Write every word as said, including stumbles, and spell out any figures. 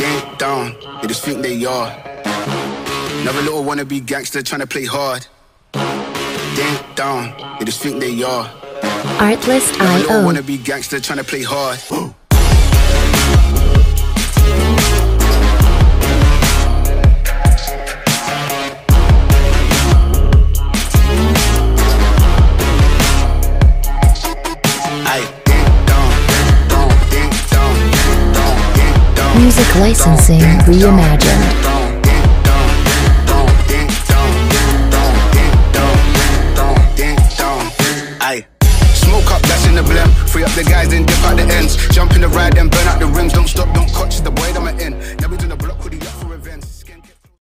deep down, they just think they are. Another little wannabe gangster trying to play hard. Deep down, they just think they are. Artlist I O. Another little wannabe gangster trying to play hard. Music licensing reimagined. Smoke up, that's in the blend. Free up the guys, then dip out the ends. Jump in the ride and burn